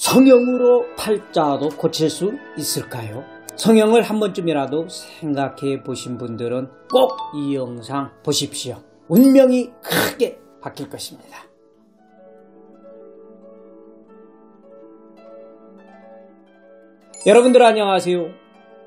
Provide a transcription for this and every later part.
성형으로 팔자도 고칠 수 있을까요? 성형을 한 번쯤이라도 생각해 보신 분들은 꼭 이 영상 보십시오. 운명이 크게 바뀔 것입니다. 여러분들 안녕하세요.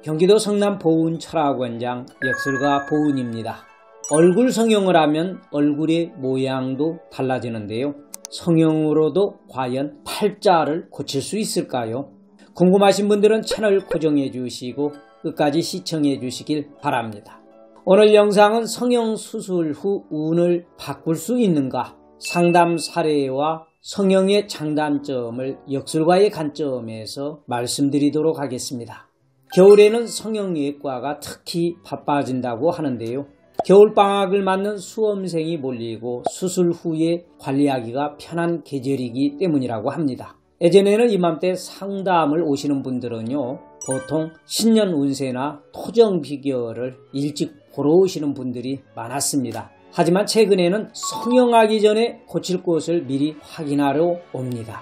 경기도 성남 보은 철학원장 역술가 보은입니다. 얼굴 성형을 하면 얼굴의 모양도 달라지는데요. 성형으로도 과연 팔자를 고칠 수 있을까요? 궁금하신 분들은 채널 고정해 주시고 끝까지 시청해 주시길 바랍니다. 오늘 영상은 성형수술 후 운을 바꿀 수 있는가? 상담 사례와 성형의 장단점을 역술가의 관점에서 말씀드리도록 하겠습니다. 겨울에는 성형외과가 특히 바빠진다고 하는데요. 겨울방학을 맞는 수험생이 몰리고 수술 후에 관리하기가 편한 계절이기 때문이라고 합니다. 예전에는 이맘때 상담을 오시는 분들은요, 보통 신년 운세나 토정 비결을 일찍 보러 오시는 분들이 많았습니다. 하지만 최근에는 성형하기 전에 고칠 곳을 미리 확인하러 옵니다.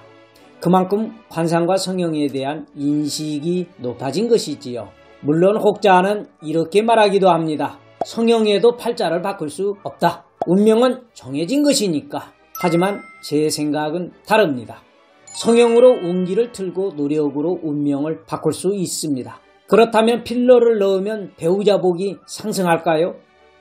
그만큼 관상과 성형에 대한 인식이 높아진 것이지요. 물론 혹자는 이렇게 말하기도 합니다. 성형에도 팔자를 바꿀 수 없다. 운명은 정해진 것이니까. 하지만 제 생각은 다릅니다. 성형으로 운기를 틀고 노력으로 운명을 바꿀 수 있습니다. 그렇다면 필러를 넣으면 배우자 복이 상승할까요?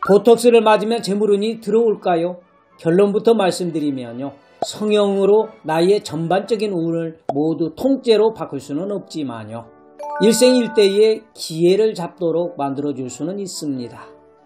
보톡스를 맞으면 재물운이 들어올까요? 결론부터 말씀드리면요. 성형으로 나의 전반적인 운을 모두 통째로 바꿀 수는 없지만요. 일생일대의 기회를 잡도록 만들어줄 수는 있습니다.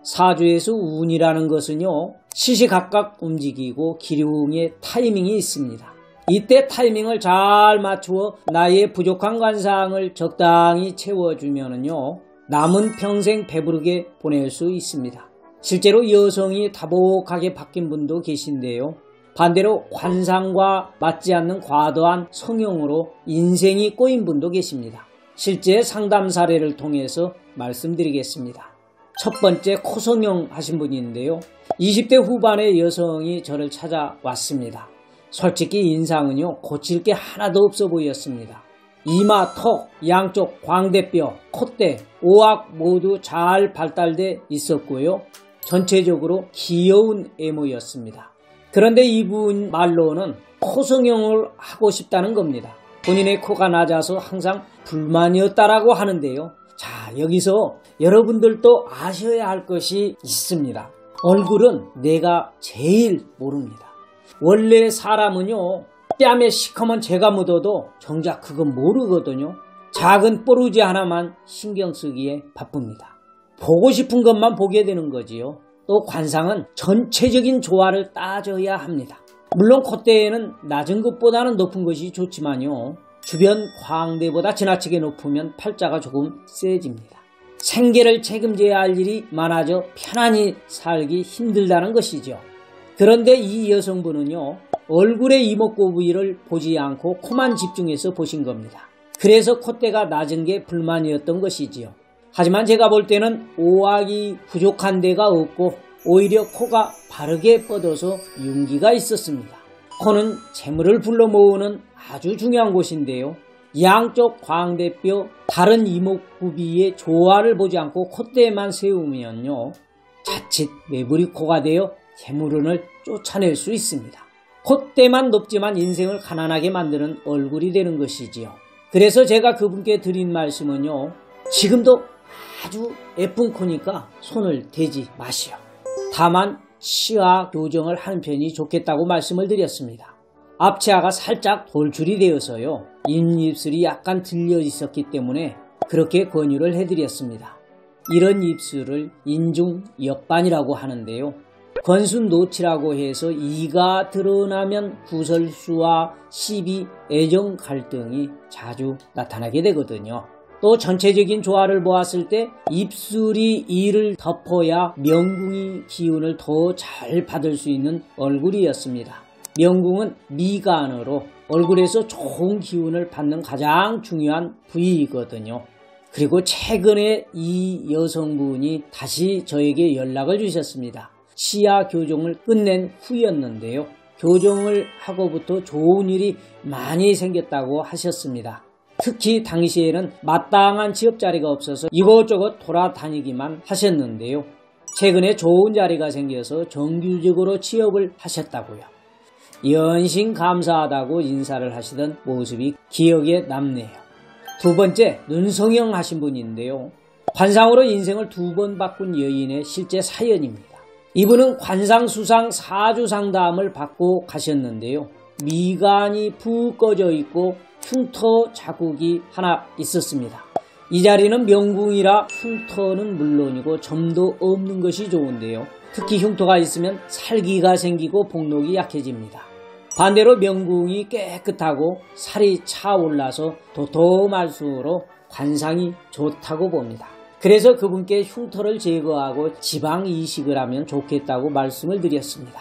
사주에서 운이라는 것은요. 시시각각 움직이고 기륭의 타이밍이 있습니다. 이때 타이밍을 잘 맞추어 나의 부족한 관상을 적당히 채워주면은요. 남은 평생 배부르게 보낼 수 있습니다. 실제로 여성이 다복하게 바뀐 분도 계신데요. 반대로 관상과 맞지 않는 과도한 성형으로 인생이 꼬인 분도 계십니다. 실제 상담 사례를 통해서 말씀드리겠습니다. 첫 번째, 코성형 하신 분인데요. 20대 후반의 여성이 저를 찾아왔습니다. 솔직히 인상은요, 고칠 게 하나도 없어 보였습니다. 이마, 턱, 양쪽 광대뼈, 콧대, 오악 모두 잘 발달돼 있었고요. 전체적으로 귀여운 외모였습니다. 그런데 이분 말로는 코성형을 하고 싶다는 겁니다. 본인의 코가 낮아서 항상 불만이었다라고 하는데요. 자, 여기서 여러분들도 아셔야 할 것이 있습니다. 얼굴은 내가 제일 모릅니다. 원래 사람은요, 뺨에 시커먼 재가 묻어도 정작 그건 모르거든요. 작은 뽀루지 하나만 신경 쓰기에 바쁩니다. 보고 싶은 것만 보게 되는 거지요. 또 관상은 전체적인 조화를 따져야 합니다. 물론 콧대에는 낮은 것보다는 높은 것이 좋지만요. 주변 광대보다 지나치게 높으면 팔자가 조금 세집니다. 생계를 책임져야 할 일이 많아져 편안히 살기 힘들다는 것이죠. 그런데 이 여성분은요. 얼굴의 이목구 부위를 보지 않고 코만 집중해서 보신 겁니다. 그래서 콧대가 낮은 게 불만이었던 것이지요. 하지만 제가 볼 때는 오악이 부족한 데가 없고 오히려 코가 바르게 뻗어서 윤기가 있었습니다. 코는 재물을 불러 모으는 아주 중요한 곳인데요. 양쪽 광대뼈, 다른 이목구비의 조화를 보지 않고 콧대만 세우면요. 자칫 매부리 코가 되어 재물운을 쫓아낼 수 있습니다. 콧대만 높지만 인생을 가난하게 만드는 얼굴이 되는 것이지요. 그래서 제가 그분께 드린 말씀은요. 지금도 아주 예쁜 코니까 손을 대지 마시오. 다만 치아 교정을 하는 편이 좋겠다고 말씀을 드렸습니다. 앞치아가 살짝 돌출이 되어서요. 인입술이 약간 들려 있었기 때문에 그렇게 권유를 해드렸습니다. 이런 입술을 인중역반이라고 하는데요. 권순노치라고 해서 이가 드러나면 구설수와 시비, 애정 갈등이 자주 나타나게 되거든요. 또 전체적인 조화를 보았을 때 입술이 이를 덮어야 명궁이 기운을 더 잘 받을 수 있는 얼굴이었습니다. 명궁은 미간으로 얼굴에서 좋은 기운을 받는 가장 중요한 부위이거든요. 그리고 최근에 이 여성분이 다시 저에게 연락을 주셨습니다. 치아 교정을 끝낸 후였는데요. 교정을 하고부터 좋은 일이 많이 생겼다고 하셨습니다. 특히 당시에는 마땅한 취업 자리가 없어서 이곳저곳 돌아다니기만 하셨는데요. 최근에 좋은 자리가 생겨서 정규직으로 취업을 하셨다고요. 연신 감사하다고 인사를 하시던 모습이 기억에 남네요. 두 번째, 눈성형 하신 분인데요. 관상으로 인생을 두 번 바꾼 여인의 실제 사연입니다. 이분은 관상, 수상, 사주 상담을 받고 가셨는데요. 미간이 푹 꺼져 있고 흉터 자국이 하나 있었습니다. 이 자리는 명궁이라 흉터는 물론이고 점도 없는 것이 좋은데요. 특히 흉터가 있으면 살기가 생기고 복록이 약해집니다. 반대로 명궁이 깨끗하고 살이 차올라서 도톰할수록 관상이 좋다고 봅니다. 그래서 그분께 흉터를 제거하고 지방 이식을 하면 좋겠다고 말씀을 드렸습니다.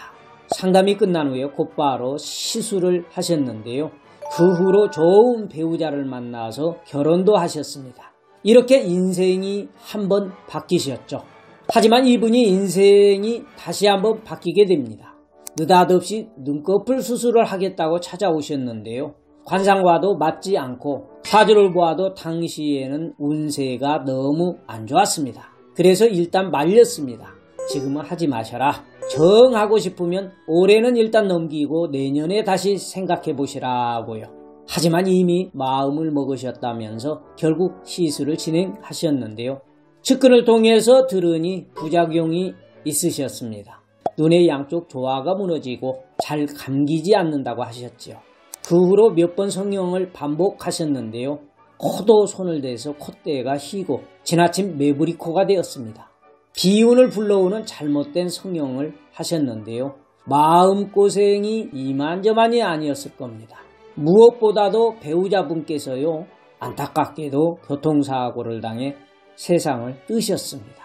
상담이 끝난 후에 곧바로 시술을 하셨는데요. 그 후로 좋은 배우자를 만나서 결혼도 하셨습니다. 이렇게 인생이 한번 바뀌셨죠. 하지만 이분이 인생이 다시 한번 바뀌게 됩니다. 느닷없이 눈꺼풀 수술을 하겠다고 찾아오셨는데요. 관상과도 맞지 않고 사주를 보아도 당시에는 운세가 너무 안 좋았습니다. 그래서 일단 말렸습니다. 지금은 하지 마셔라. 정하고 싶으면 올해는 일단 넘기고 내년에 다시 생각해 보시라고요. 하지만 이미 마음을 먹으셨다면서 결국 시술을 진행하셨는데요. 측근을 통해서 들으니 부작용이 있으셨습니다. 눈의 양쪽 조화가 무너지고 잘 감기지 않는다고 하셨지요. 그 후로 몇 번 성형을 반복하셨는데요. 코도 손을 대서 콧대가 휘고 지나친 매부리코가 되었습니다. 비운을 불러오는 잘못된 성형을 하셨는데요. 마음고생이 이만저만이 아니었을 겁니다. 무엇보다도 배우자분께서요, 안타깝게도 교통사고를 당해 세상을 뜨셨습니다.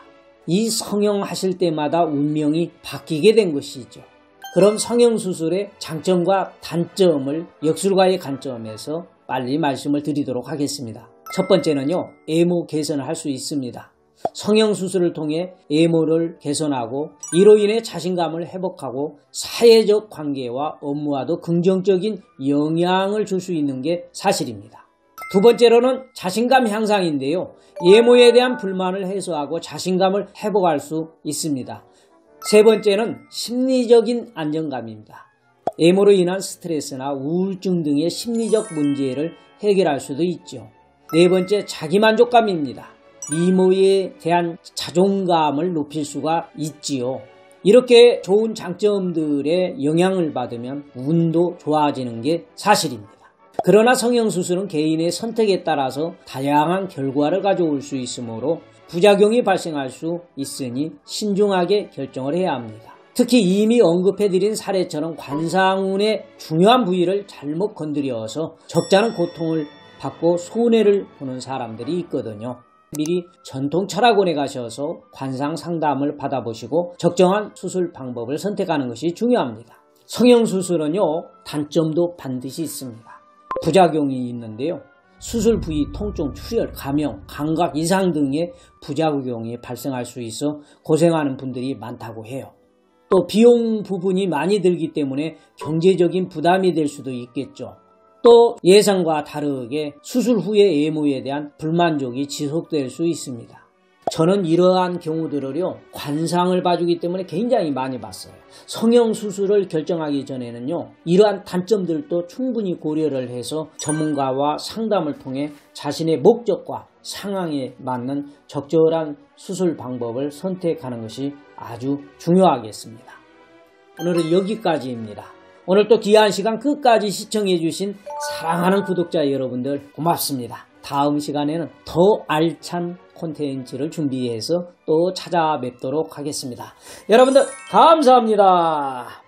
이 성형하실 때마다 운명이 바뀌게 된 것이죠. 그럼 성형수술의 장점과 단점을 역술가의 관점에서 빨리 말씀을 드리도록 하겠습니다. 첫 번째는요, 외모 개선을 할 수 있습니다. 성형수술을 통해 외모를 개선하고 이로 인해 자신감을 회복하고 사회적 관계와 업무와도 긍정적인 영향을 줄 수 있는 게 사실입니다. 두 번째로는 자신감 향상인데요. 외모에 대한 불만을 해소하고 자신감을 회복할 수 있습니다. 세 번째는 심리적인 안정감입니다. 외모로 인한 스트레스나 우울증 등의 심리적 문제를 해결할 수도 있죠. 네 번째, 자기만족감입니다. 미모에 대한 자존감을 높일 수가 있지요. 이렇게 좋은 장점들의 영향을 받으면 운도 좋아지는 게 사실입니다. 그러나 성형수술은 개인의 선택에 따라서 다양한 결과를 가져올 수 있으므로 부작용이 발생할 수 있으니 신중하게 결정을 해야 합니다. 특히 이미 언급해드린 사례처럼 관상운의 중요한 부위를 잘못 건드려서 적잖은 고통을 받고 손해를 보는 사람들이 있거든요. 미리 전통철학원에 가셔서 관상 상담을 받아보시고 적정한 수술 방법을 선택하는 것이 중요합니다. 성형수술은요, 단점도 반드시 있습니다. 부작용이 있는데요. 수술 부위 통증, 출혈, 감염, 감각 이상 등의 부작용이 발생할 수 있어 고생하는 분들이 많다고 해요. 또 비용 부분이 많이 들기 때문에 경제적인 부담이 될 수도 있겠죠. 또 예상과 다르게 수술 후의 외모에 대한 불만족이 지속될 수 있습니다. 저는 이러한 경우들을요, 관상을 봐주기 때문에 굉장히 많이 봤어요. 성형수술을 결정하기 전에는요, 이러한 단점들도 충분히 고려를 해서 전문가와 상담을 통해 자신의 목적과 상황에 맞는 적절한 수술 방법을 선택하는 것이 아주 중요하겠습니다. 오늘은 여기까지입니다. 오늘 또 귀한 시간 끝까지 시청해주신 사랑하는 구독자 여러분들 고맙습니다. 다음 시간에는 더 알찬 콘텐츠를 준비해서 또 찾아뵙도록 하겠습니다. 여러분들 감사합니다.